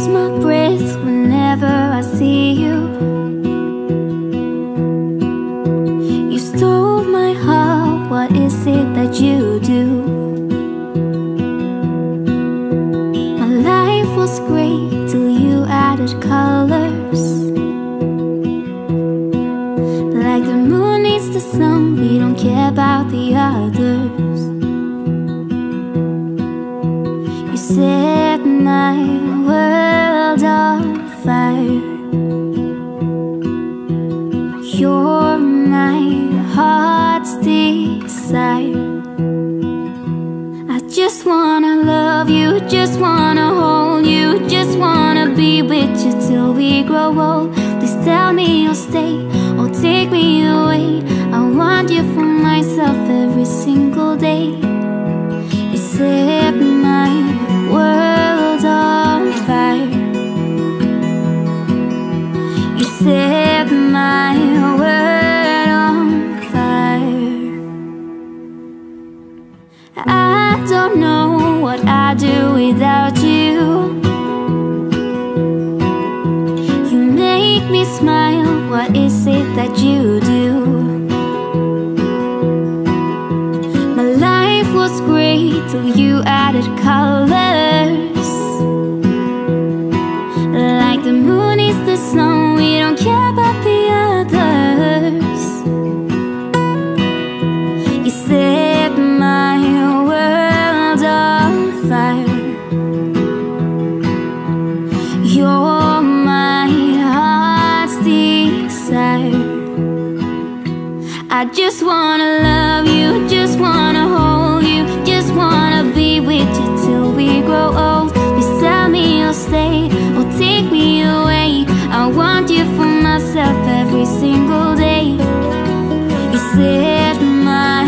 lose my breath whenever I see you. You stole my heart, what is it that you do? My life was great till you added colors. Like the moon needs the sun, we don't care about the others. You set my world on fire. You're my heart's desire. I just wanna love you, just wanna hold you, just wanna be with you till we grow old. Please tell me you'll stay, take me away. I want you for myself every single day. You set my world on fire. You set my world on fire. I don't know what I'd do without you. You make me smile, what is it that you do? My life was great till you added colors. Like the moon is the sun, we don't care about the others. You set my world on fire. You're I just wanna love you, just wanna hold you, just wanna be with you till we grow old. Please tell me you'll stay, or take me away. I want you for myself every single day. You set my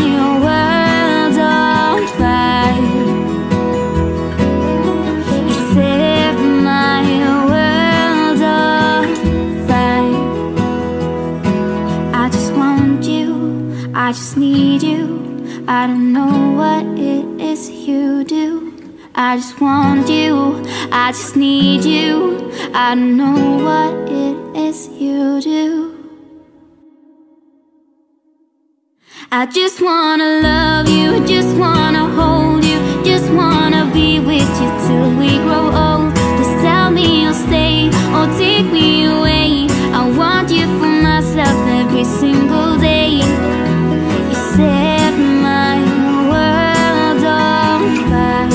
world on fire. You set my world on fire. I just want you, I just need you. I don't know what it is you do. I just want you, I just need you. I don't know what it is you do. I just wanna love you, just wanna hold you, just wanna be with you till we grow old. Please tell me you'll stay, or take me away. I want you for myself every single day. Set my world on fire.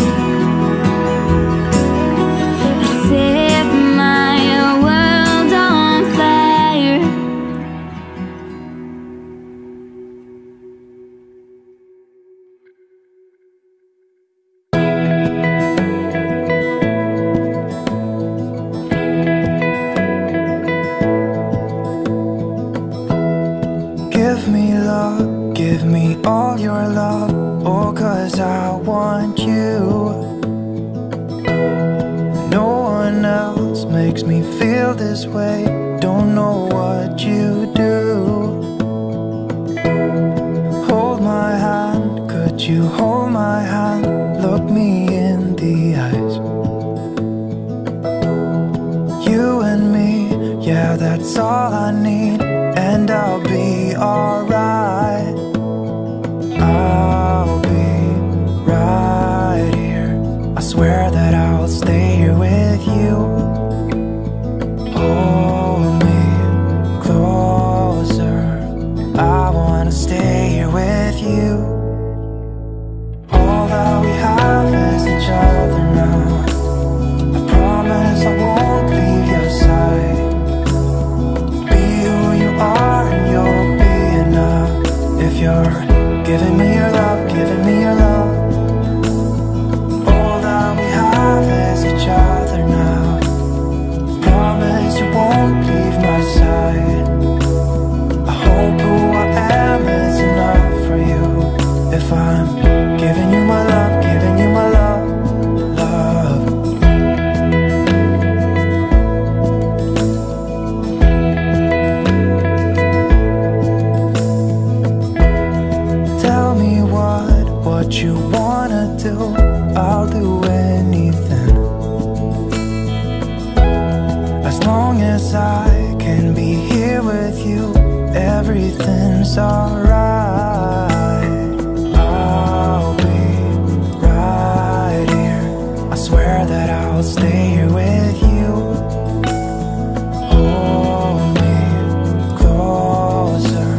You set my world on fire. Give me love, give me all your love, oh, 'cause I want you. No one else makes me feel this way. Don't know what you do. Hold my hand, could you hold my hand? Look me in the eyes. You and me, yeah, that's all I need, and I'll be alright. I'll be right here. I swear that I'll stay here with you. Hold me closer. I wanna stay here with you. All that we have is each other now. I promise I won't leave your side. Be who you are and you'll be enough. If you're giving me your love, giving me your love. All that we have is each other now. Promise you won't leave my side. I hope who I am is enough for you. If I'm giving you my love, giving you my love. What you wanna do, I'll do anything. it's alright. I'll be right here. I swear that I'll stay here with you. Hold me closer,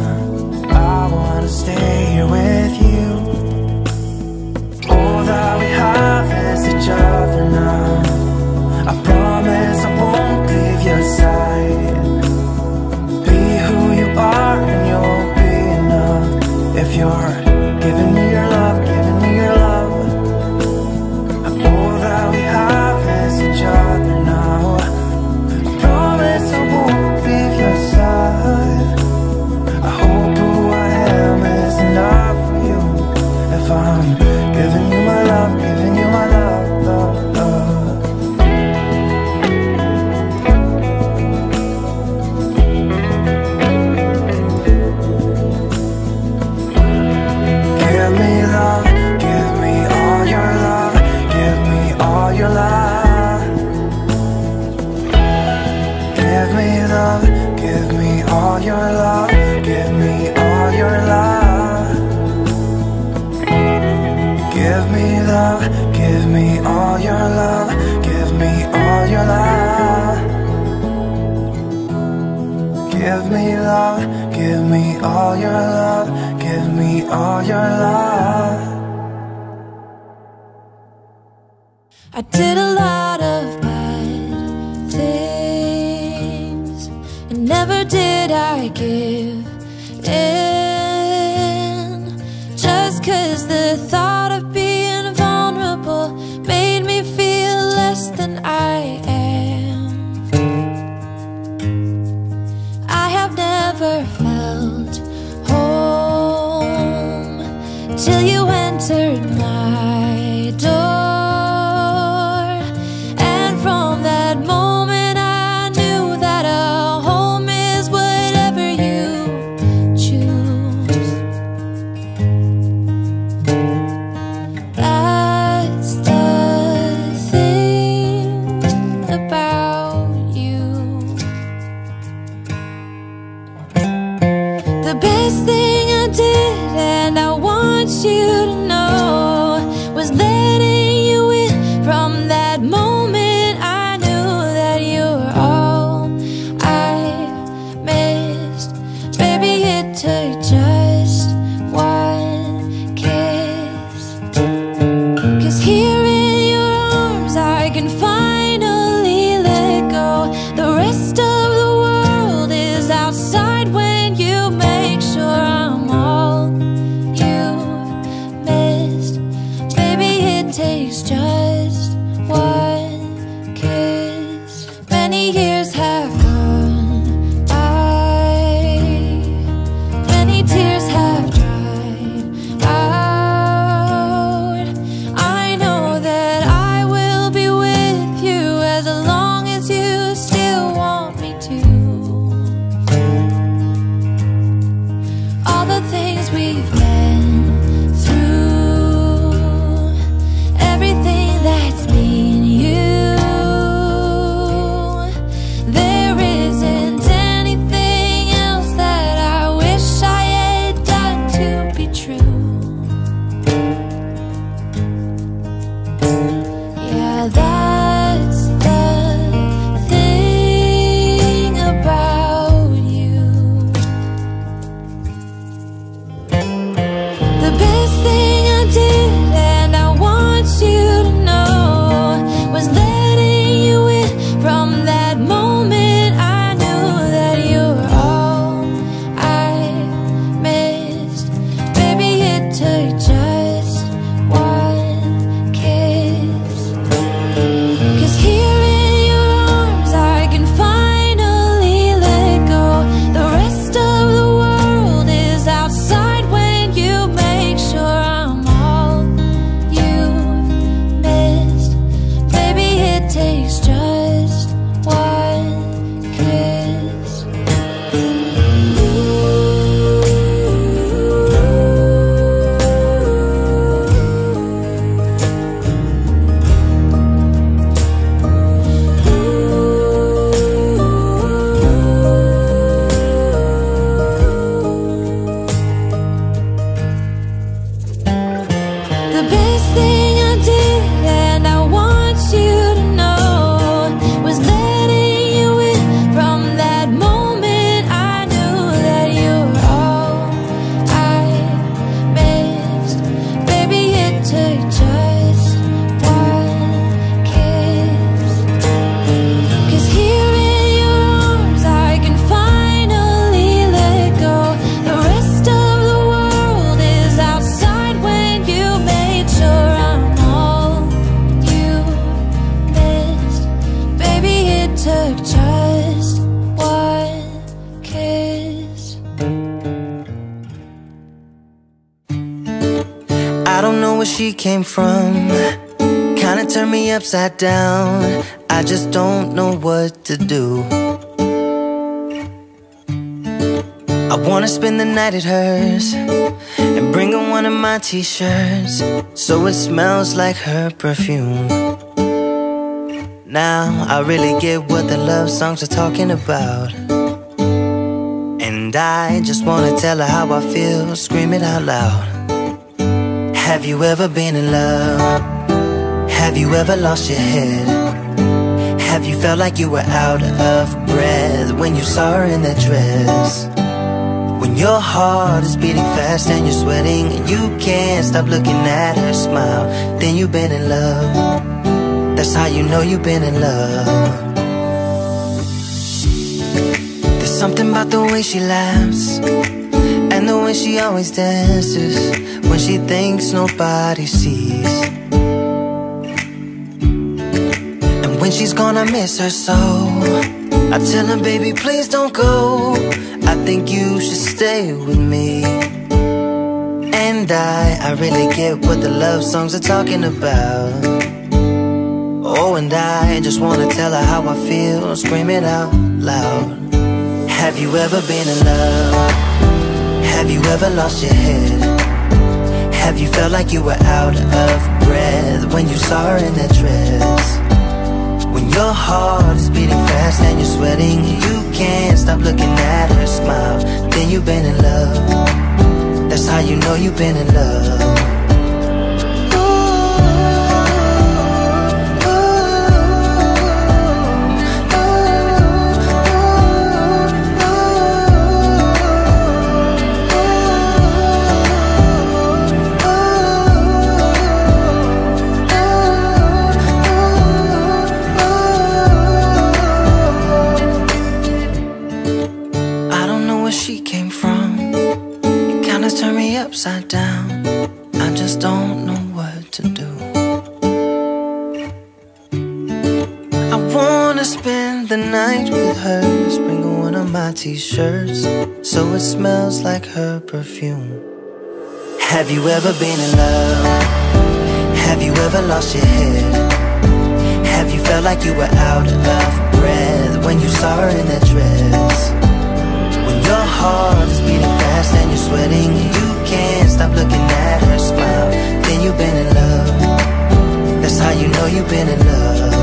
I wanna stay here with you. All that we have is each other now. I promise I won't leave your side. If you're giving me your love, giving me your love, and all that we have is each other now. I promise I won't leave your side. I hope who I am is enough for you. If I'm giving you my love, giving you my love, love, love. Give me all your love, give me all your love. I did a lot of bad things, and never did I give in, just cause the thought of being vulnerable made me feel less than I am. Never felt home till you entered my door, and from that moment I knew that a home is whatever you choose. That's the thing about you. The best thing I did, and I want you to know, I don't know where she came from. Kinda turned me upside down. I just don't know what to do. I wanna spend the night at hers and bring her one of my t-shirts so it smells like her perfume. Now I really get what the love songs are talking about, and I just wanna tell her how I feel, scream it out loud. Have you ever been in love? Have you ever lost your head? Have you felt like you were out of breath when you saw her in that dress? When your heart is beating fast and you're sweating and you can't stop looking at her smile, then you've been in love. That's how you know you've been in love. There's something about the way she laughs and the way she always dances when she thinks nobody sees. And when she's gone, I miss her so. I tell her, baby, please don't go. I think you should stay with me. And I really get what the love songs are talking about. Oh, and I just wanna tell her how I feel, scream it out loud. Have you ever been in love? Have you ever lost your head? Have you felt like you were out of breath when you saw her in that dress? When your heart is beating fast and you're sweating and you can't stop looking at her smile, then you've been in love. That's how you know you've been in love. Upside down, I just don't know what to do. I wanna spend the night with her, bring her one of my t-shirts so it smells like her perfume. Have you ever been in love? Have you ever lost your head? Have you felt like you were out of breath when you saw her in that dress? When your heart is beating fast and you're sweating and you can't stop looking at her smile, then you've been in love. That's how you know you've been in love.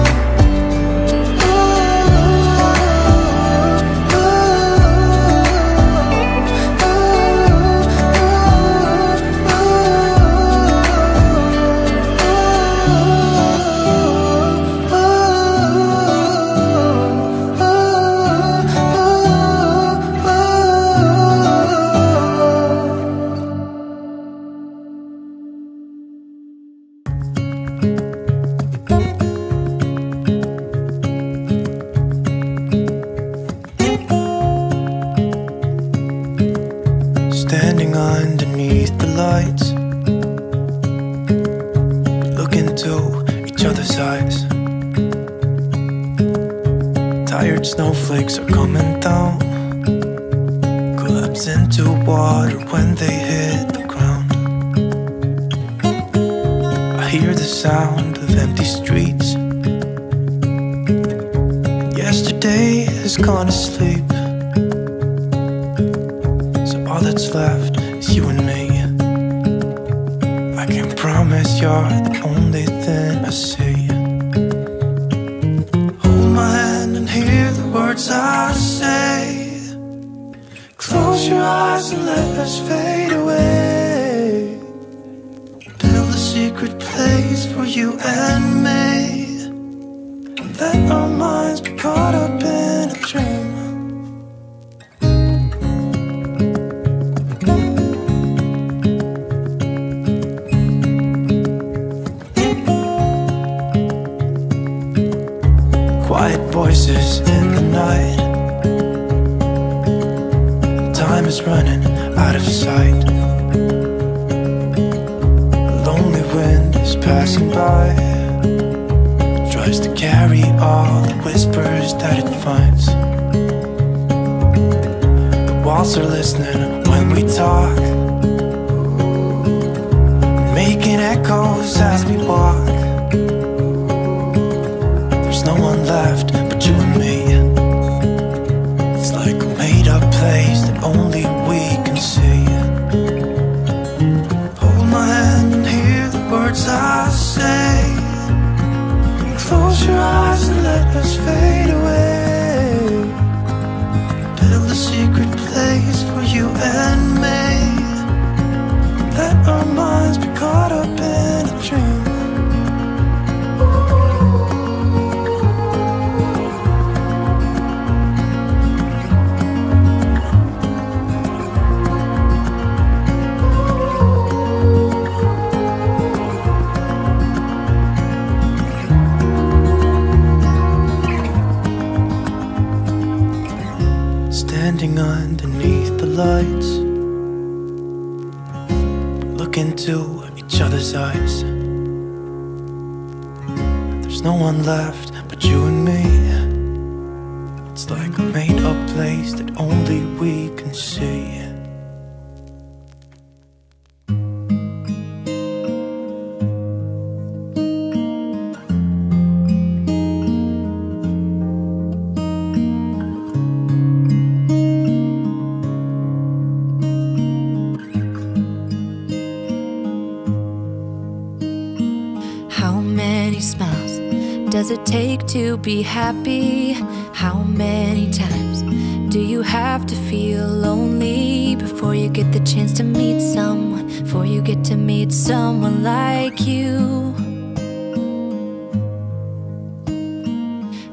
faint echoes as we walk. There's no one left but you and me. It's like a made-up place that only we can see. Hold my hand and hear the words I say. Close your eyes and let us fade away. Build a secret place for you and me. Let our minds be caught up in a dream. Standing underneath the lights, into each other's eyes. There's no one left but you and me. It's like a made-up place that only we can see. To be happy, how many times do you have to feel lonely before you get the chance to meet someone, before you get to meet someone like you?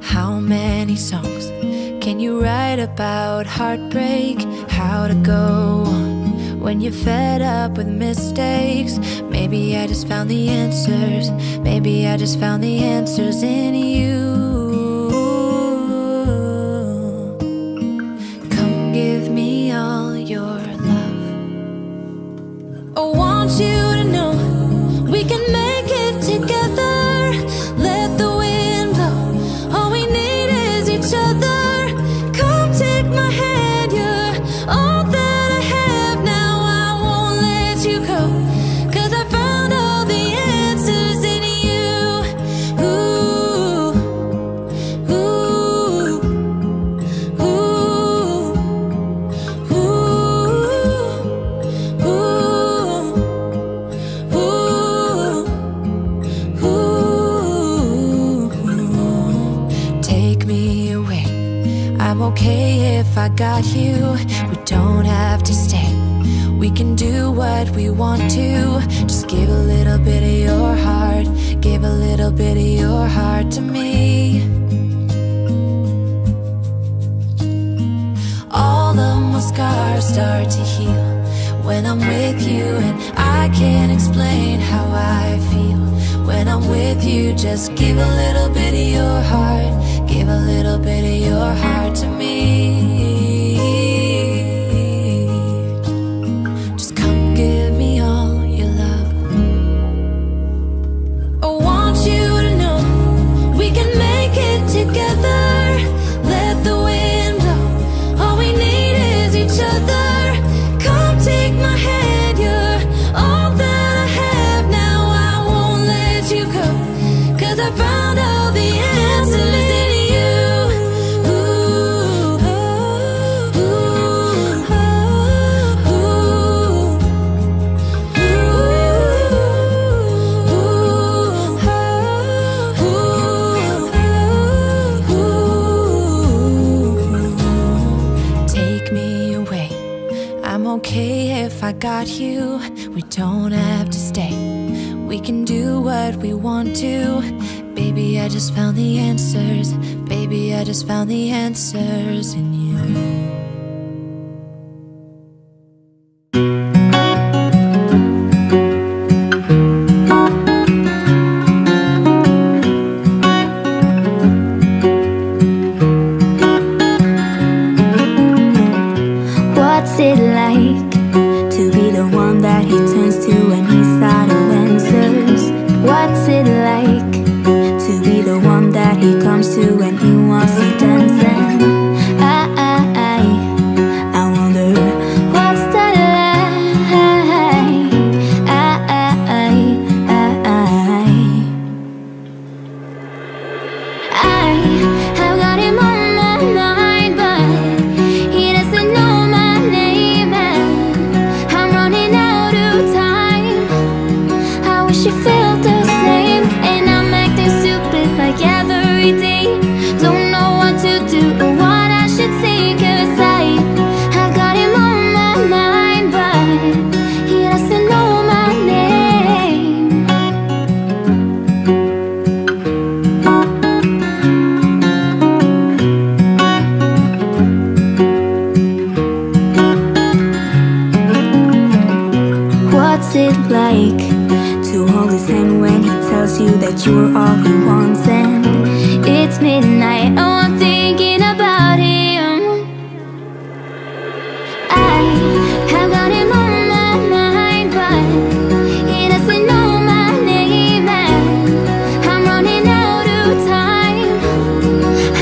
How many songs can you write about heartbreak, how to go on when you're fed up with mistakes? Maybe I just found the answers, maybe I just found the answers in you. I got you, we don't have to stay. We can do what we want to. Just give a little bit of your heart, give a little bit of your heart to me. All of my scars start to heal when I'm with you, and I can't explain how I feel when I'm with you. Just give a little bit of your heart, give a little bit of your heart to me. Got you, we don't have to stay. We can do what we want to. Baby, I just found the answers. Baby, I just found the answers in you. He comes to when he wants to dance, and I wish you felt the same. And I'm acting stupid like every day. Don't know what to do or what I should say, 'cause I got him on my mind, but he doesn't know my name. What's it like to hold his hand when he tells you that you're all he wants? And it's midnight, oh, I'm thinking about him. I have got him on my mind, but he doesn't know my name, and I'm running out of time.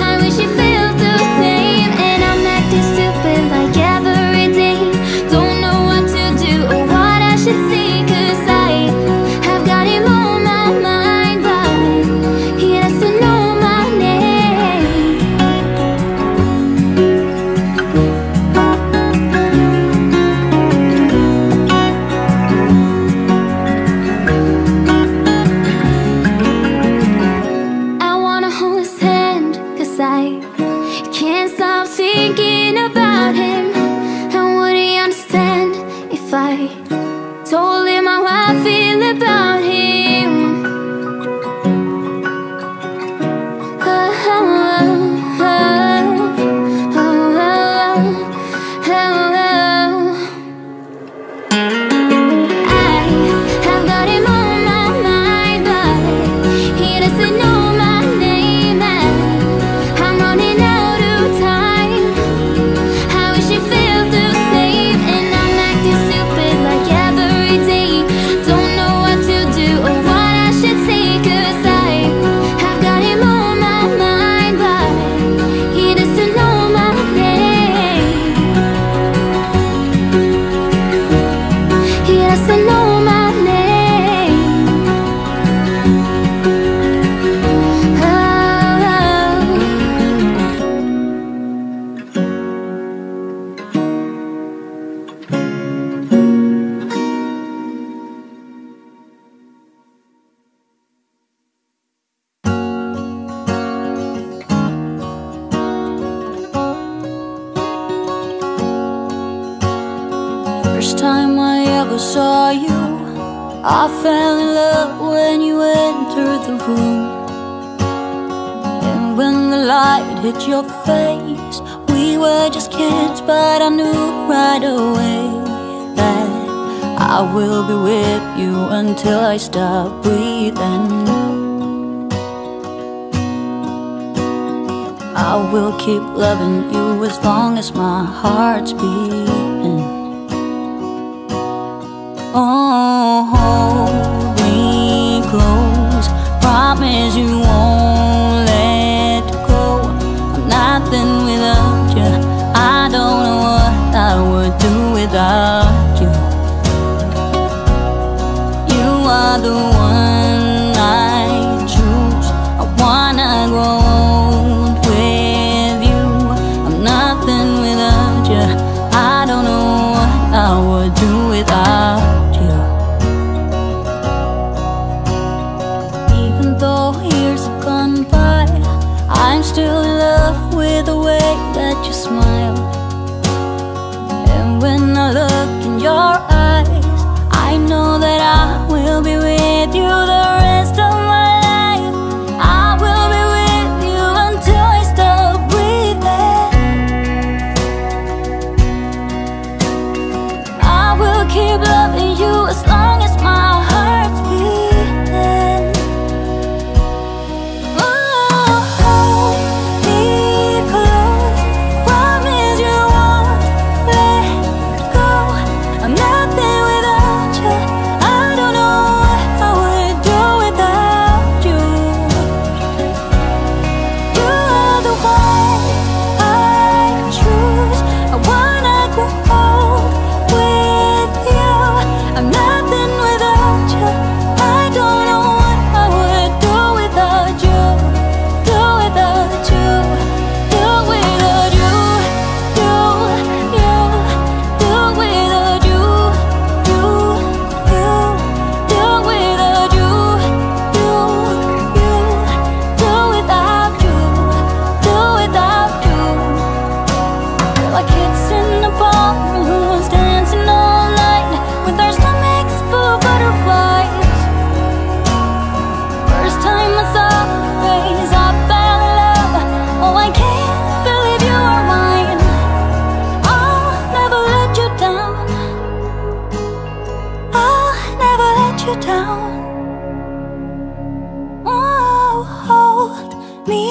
I wish you felt the same, and I'm acting stupid like every day. Don't know what to do or what I should say, 'cause I've got him on my mind, but he doesn't know my name. I wanna hold his hand, 'cause I can't stop thinking about him. And would he understand if I told him how I feel about him? I have got him on my mind, but he doesn't know my name, and I'm running out of time. I wish you felt the same, and I'm acting stupid like every day. Don't know what to do or what I should say, 'cause I've got him on my mind, but he doesn't know my name. He doesn't know my name. First time I ever saw you, I fell in love when you entered the room. And when the light hit your face, we were just kids, but I knew right away that I will be with you until I stop breathing. I will keep loving you as long as my heart's beating. Oh, hold me close, promise you won't let go. I'm nothing without you, I don't know what I would do without you. You are the one I choose, I wanna grow old with you. I'm nothing without you, I don't know what I would do without you. I'm still in love with the way that you smile. And when I look in your eyes, I know that I will be with let you down. Oh, hold me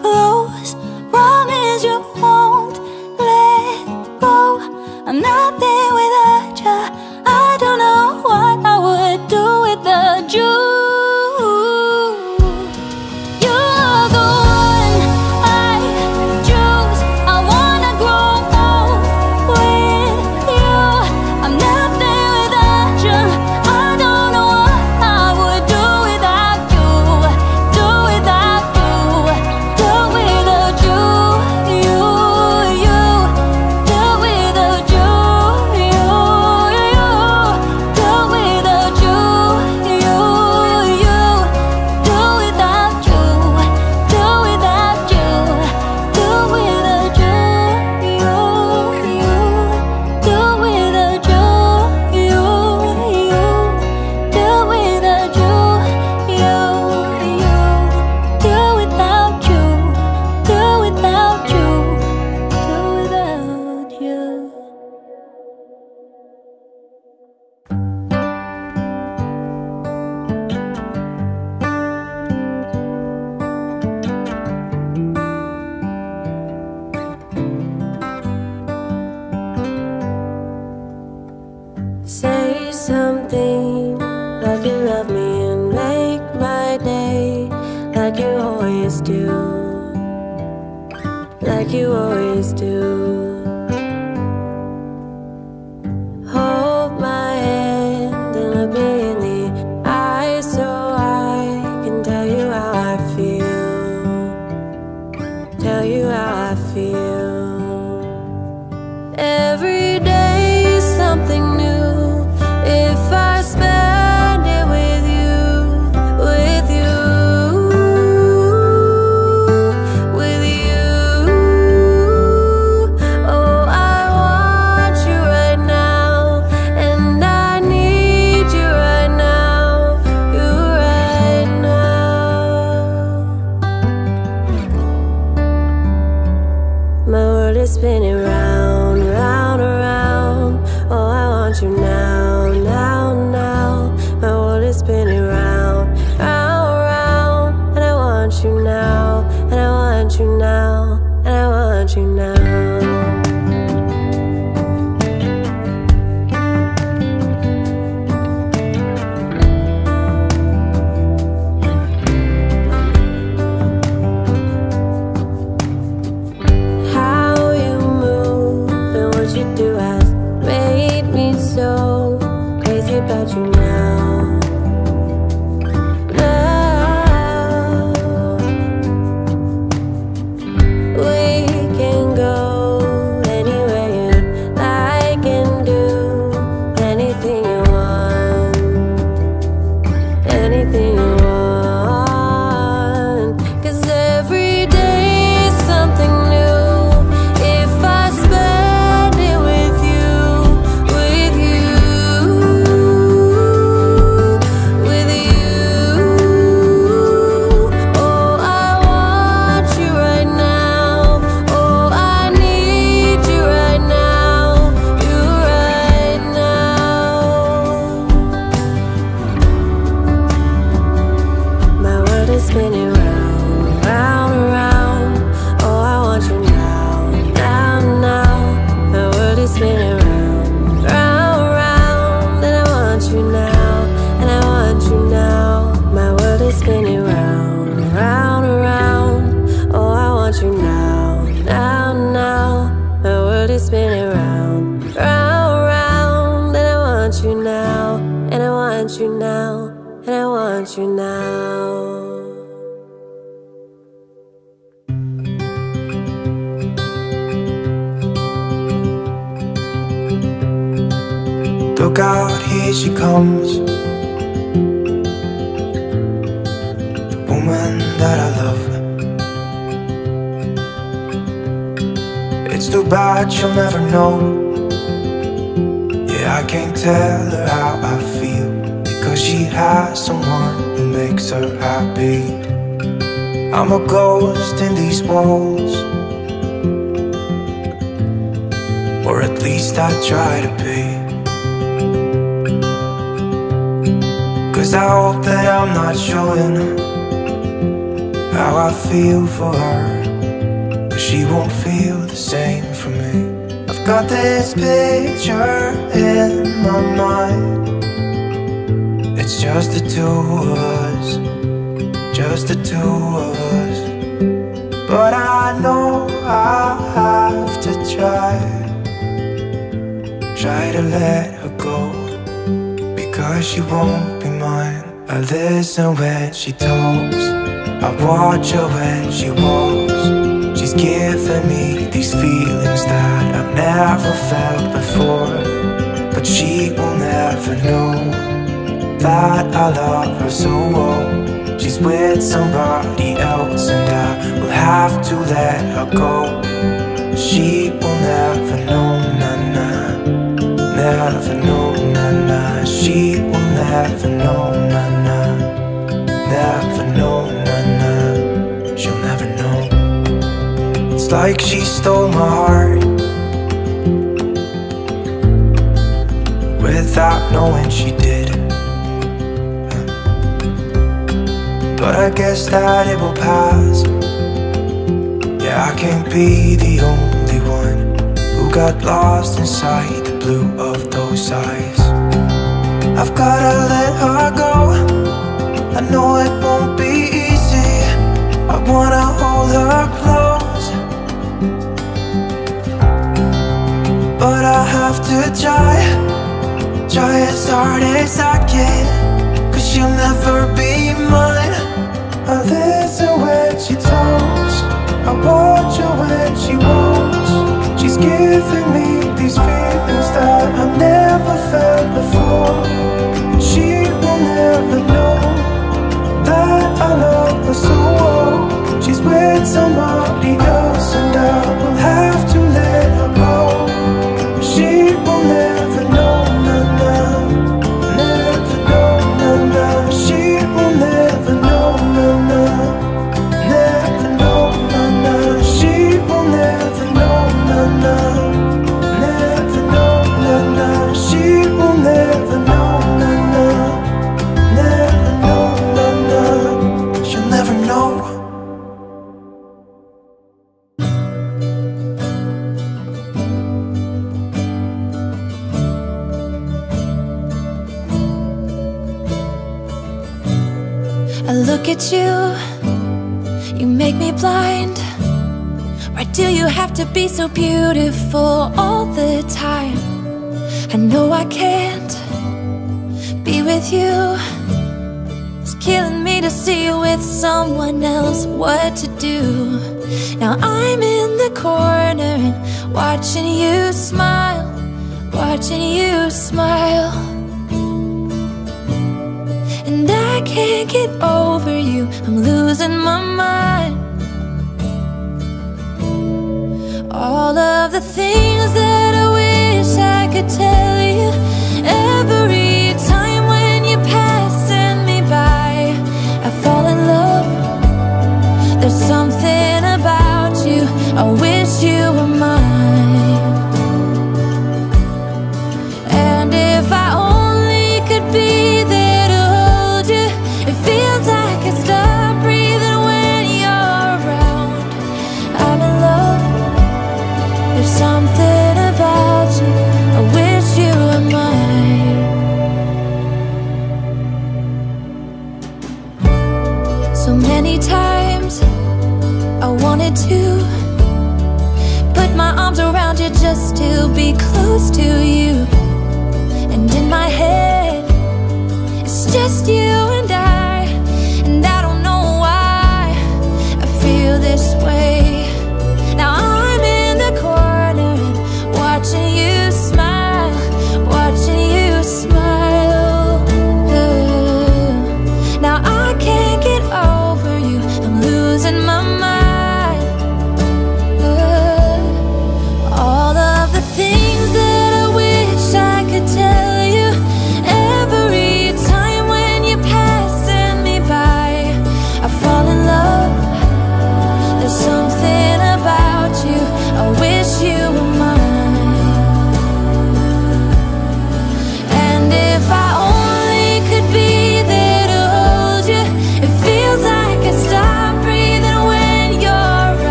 close, promise you won't let go. I'm nothing without you, I don't know what I would do without you. Look out, here she comes, the woman that I love. It's too bad she'll never know. Yeah, I can't tell her how I feel, because she has someone who makes her happy. I'm a ghost in these walls, or at least I try to be. I hope that I'm not showing how I feel for her, but she won't feel the same for me. I've got this picture in my mind. It's just the two of us, just the two of us. But I know I have to try to let her go, because she won't be mine. I listen when she talks, I watch her when she walks. She's giving me these feelings that I've never felt before, but she will never know that I love her so well. She's with somebody else and I will have to let her go. She will never know, na-na, never know, na-na. She will never know, na-na, never know, na-na. She'll never know. It's like she stole my heart without knowing she did. But I guess that it will pass. Yeah, I can't be the only one who got lost inside the blue of those eyes. I've gotta let her go, I know it won't be easy. I wanna hold her close, but I have to try as hard as I can, cause she'll never be mine. I listen when she talks, I watch her when she walks. She's giving me these feelings that I've never felt before, but she will never know that I love her so well. She's with somebody else and I will have to let her go. She will never know, na-na, never know, na-na. She will never know, na-na, never know, na-na. She will never know, na-na, never know, na-na. She will never know, na-na, never know, na-na. She'll never know. I look at you, you make me blind. Why do you have to be so beautiful all the time? I know I can't be with you. It's killing me to see you with someone else, what to do. Now I'm in the corner and watching you smile, watching you smile. And I can't get over you, I'm losing my mind. All of the things that I wish I could tell you, every time when you're passing me by, I fall in love. There's something about you, I wish you were mine. And if I only could be there, something about you, I wish you were mine. So many times I wanted to put my arms around you just to be close to you. And in my head, it's just you and I don't know why I feel this way. Now I'm in the corner, watching you smile, watching you smile. Now I can't get over you, I'm losing my mind. All of the things that I wish I could tell you, every time when you pass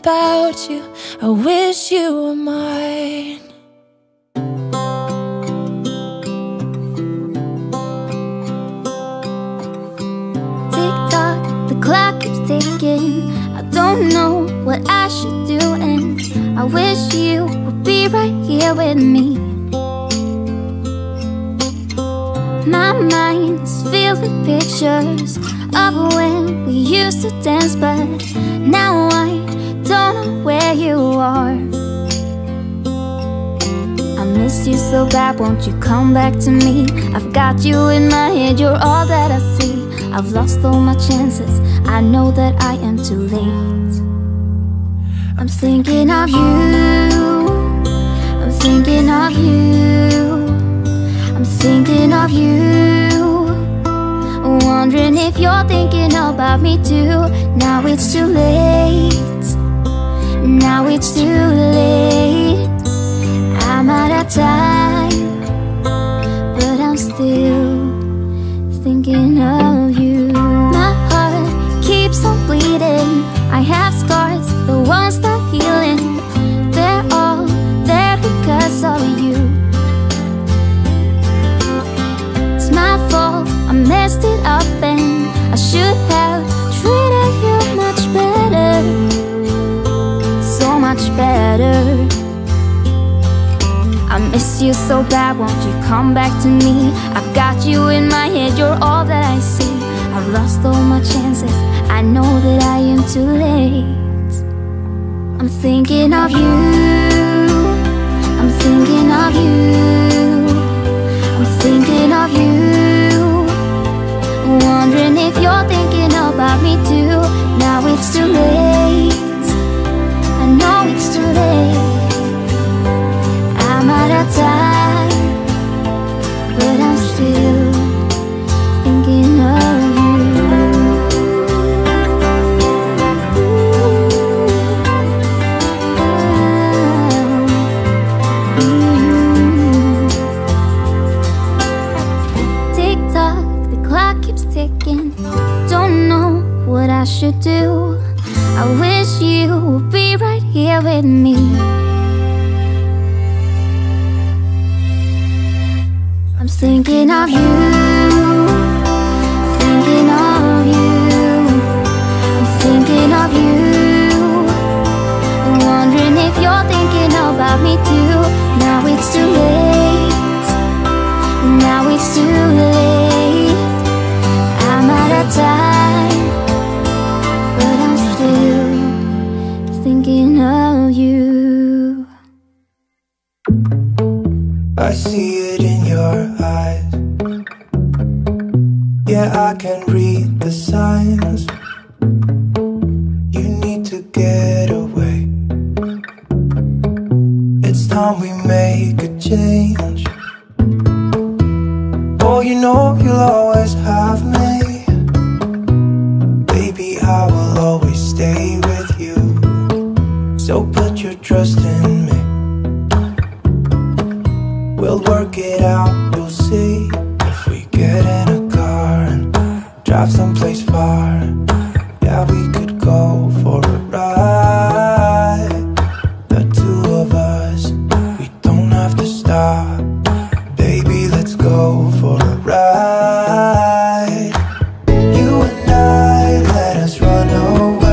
About you, I wish you were mine. Tick tock, the clock keeps ticking. I don't know what I should do, and I wish you would be right here with me. My mind's filled with pictures of when we used to dance, but now I don't know where you are. I miss you so bad, won't you come back to me? I've got you in my head, you're all that I see. I've lost all my chances, I know that I am too late. I'm thinking of you, I'm thinking of you, I'm thinking of you. Wondering if you're thinking about me too. Now it's too late, now it's too late. I'm out of time, but I'm still thinking of you. My heart keeps on bleeding. I have scars, the ones not healing. They're all there because of you. It's my fault, I messed it up, and I should have treated you much better. Much better. I miss you so bad, won't you come back to me? I've got you in my head, you're all that I see. I've lost all my chances, I know that I am too late. I'm thinking of you, I'm thinking of you, I'm thinking of you. Wondering if you're thinking about me too. Now it's too late, now it's too late. I'm out of time, but I'm still thinking of you. Tick tock, the clock keeps ticking. Don't know what I should do. I wish you would be right here with me. I'm thinking of you, thinking of you, I'm thinking of you. Wondering if you're thinking about me too. Now it's too late, now it's too late. I'm out of time, but I'm still thinking of you. I see it in your eyes. Yeah, I can read the signs. You need to get away. It's time we make a change. Oh, you know you'll always have me. I will always stay with you, so put your trust in me. We'll work it out, you'll see. If we get in a car and drive someplace far, yeah, we could go for a ride. The two of us, we don't have to stop. Baby, let's go for a ride. Run away.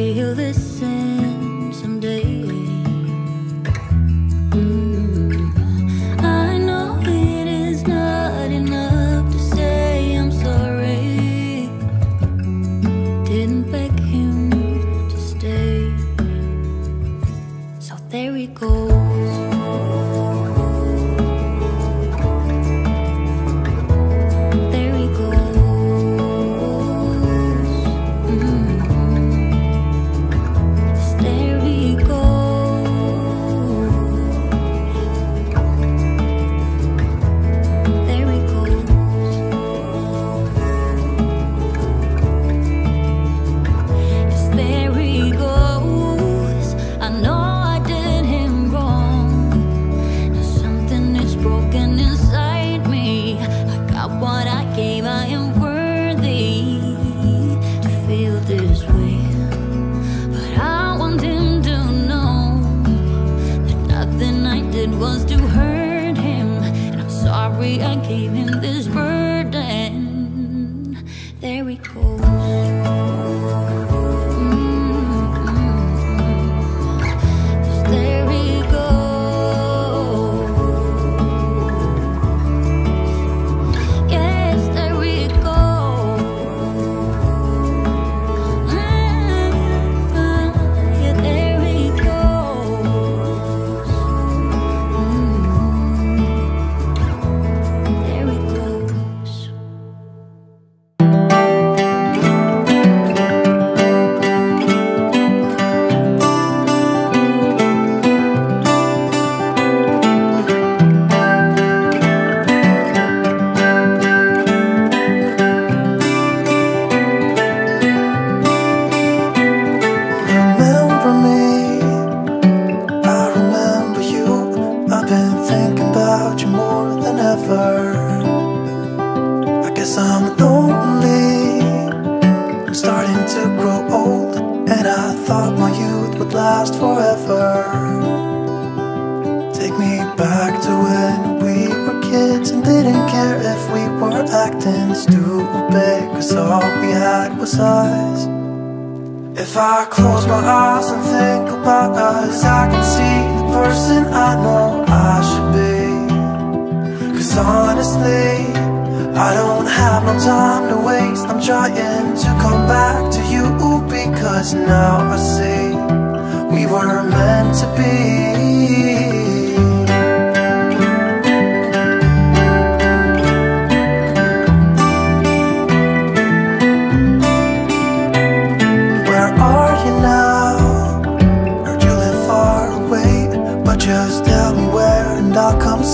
Maybe you'll listen someday. I know it is not enough to say I'm sorry. Didn't beg him to stay. So there he goes. Was to hurt him, and I'm sorry I gave him this burden. There he goes. There he goes. Yes, there he goes. Yeah, there he goes. If I close my eyes and think about us, I can see the person I know I should be. Cause honestly, I don't have no time to waste. I'm trying to come back to you because now I see we were meant to be.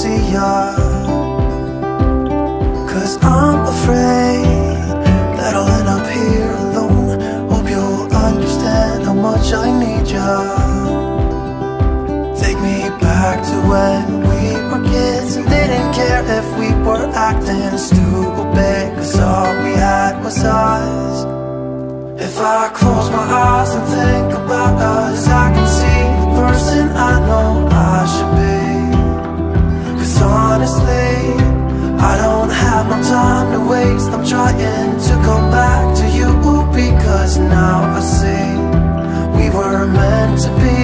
See ya, cause I'm afraid that I'll end up here alone. Hope you'll understand how much I need ya. Take me back to when we were kids and didn't care if we were acting stupid, cause all we had was us. If I close my eyes and think about us, I can see the person I know I should be. Honestly, I don't have no time to waste. I'm trying to come back to you because now I see we were meant to be.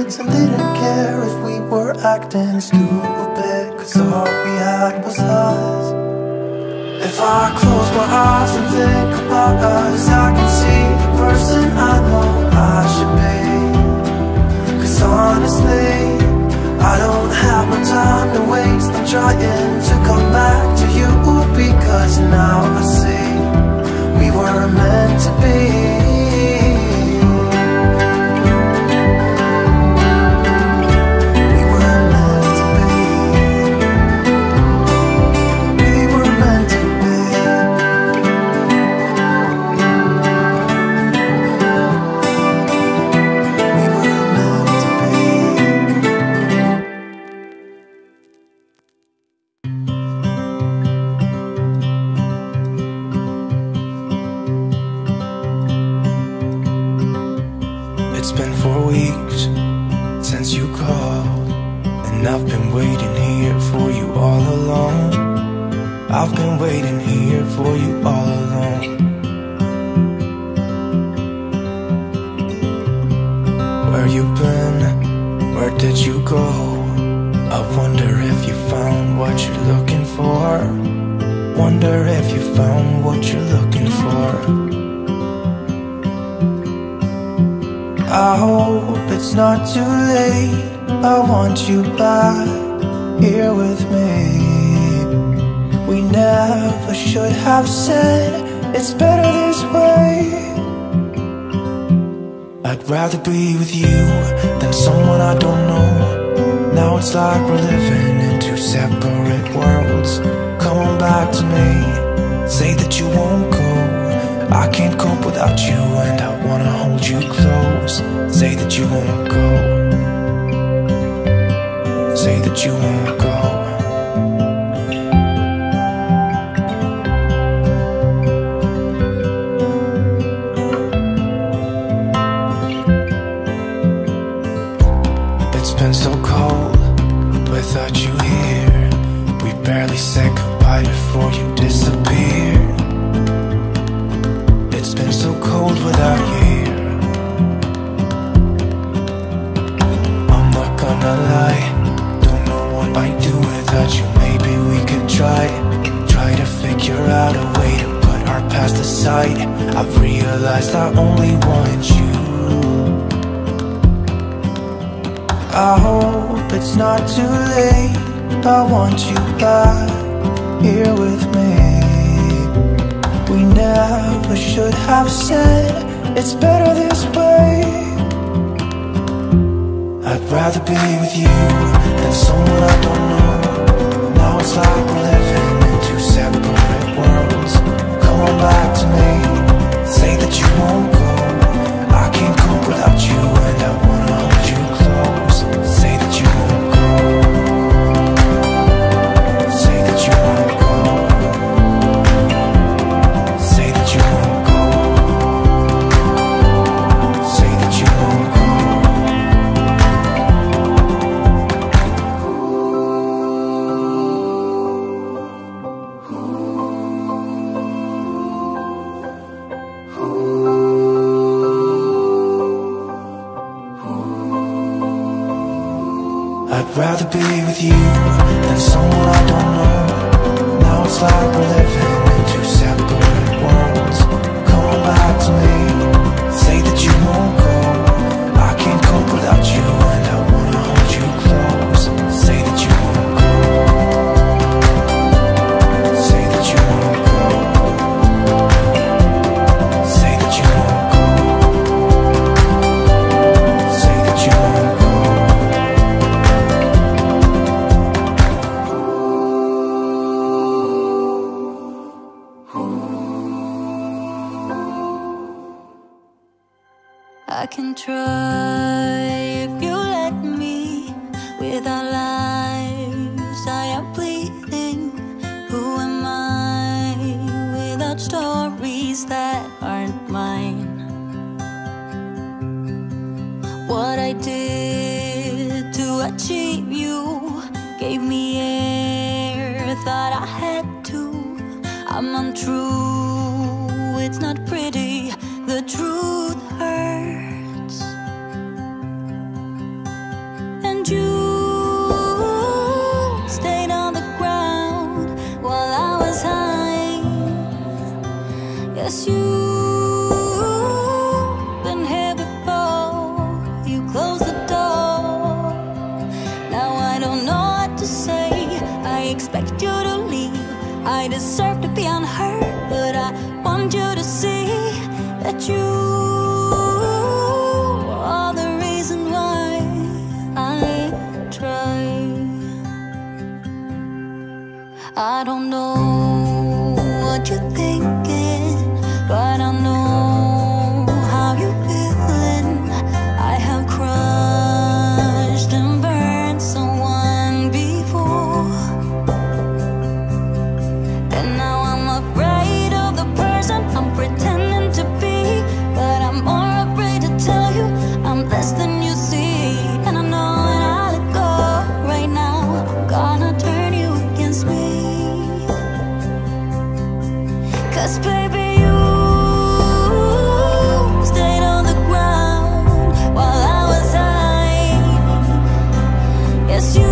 To be It's been 4 weeks since you called, and I've been waiting here for you all along. I've been waiting here for you all along. Where you been? Where did you go? I wonder if you found what you're looking for. Wonder if you found what you're looking for. I hope it's not too late. I want you back here with me. We never should have said it's better this way. I'd rather be with you than someone I don't know. Now it's like we're living in two separate worlds. Come on back to me, say that you won't go. I can't cope without you, and I wanna hold you close. Say that you won't go. Say that you won't go. It's been so cold without you here. We barely said goodbye before you disappeared. It's been so cold without you here. I'm not gonna lie, don't know what I'd do without you. Maybe we could try to figure out a way to put our past aside. I've realized I only want you. I hope it's not too late. I want you back here with me. We never should have said it's better this way. I'd rather be with you than someone I don't know. Now it's like we're living in two separate worlds. Come on back to me, say that you won't go. I can't cope without you, and I wanna hold you close. Say that you won't go. Say that you won't go. I'd rather be with you than someone I don't know. Now it's like we're living in two separate worlds. Come on back to me, say that you won't go. I can't cope without you, and I wanna hold you close. Say that you won't go. Say that you won't go. Say that you won't go. Say that you won't go. I can try if you let me. With our lives I am bleeding. Who am I without stories that aren't mine? What I did to achieve you gave me air, thought I had to. I'm untrue, it's not pretty. The truth hurts. I don't know what you're thinking, but I'm less than you see, and I know when I let go right now, I'm gonna turn you against me. 'Cause baby, you stayed on the ground while I was high. Yes, you.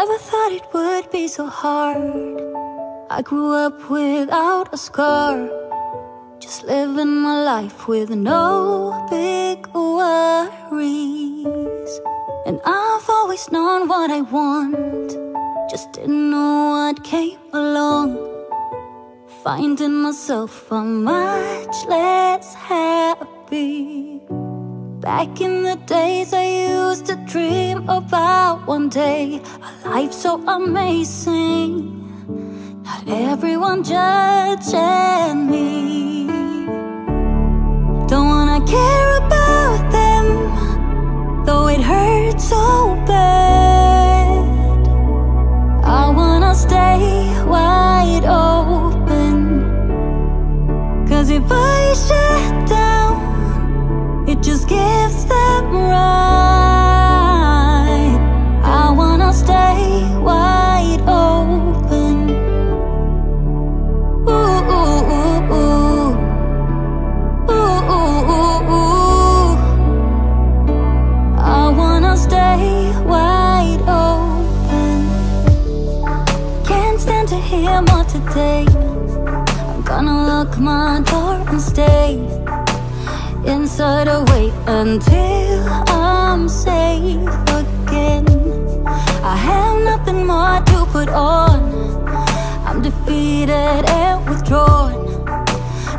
Never thought it would be so hard. I grew up without a scar, just living my life with no big worries. And I've always known what I want, just didn't know what came along. Finding myself I'm much less happy. Back in the days I used to dream about one day a life so amazing, not everyone judging me. Don't wanna care about them, though it hurts so bad. I wanna stay wide open, 'cause if I shut down, it just gives them right. I wanna stay wide open. Ooh, ooh, ooh, ooh. Ooh, ooh, ooh, ooh. I wanna stay wide open. Can't stand to hear more today. I'm gonna lock my door and stay inside away until I'm safe again. I have nothing more to put on. I'm defeated and withdrawn,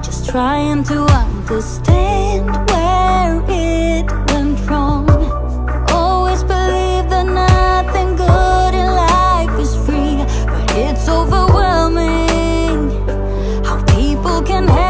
just trying to understand where it went wrong. Always believe that nothing good in life is free, but it's overwhelming how people can hate.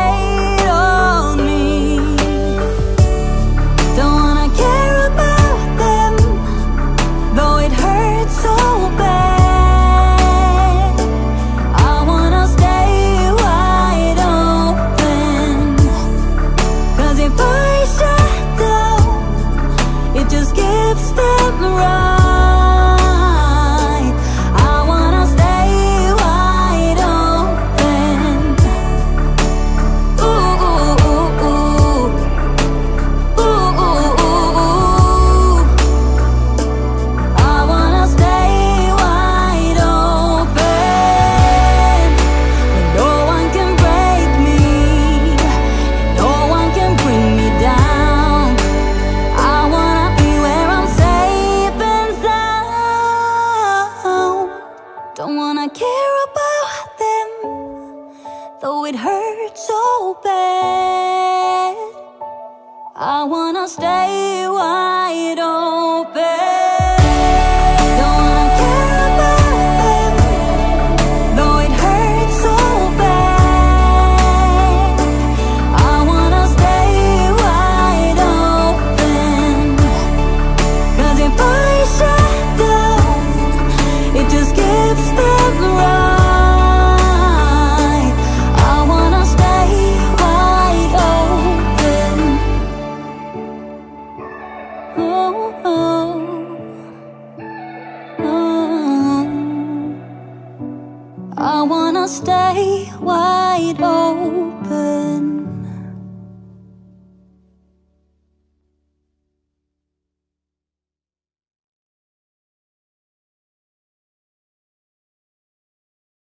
I wanna stay wide open.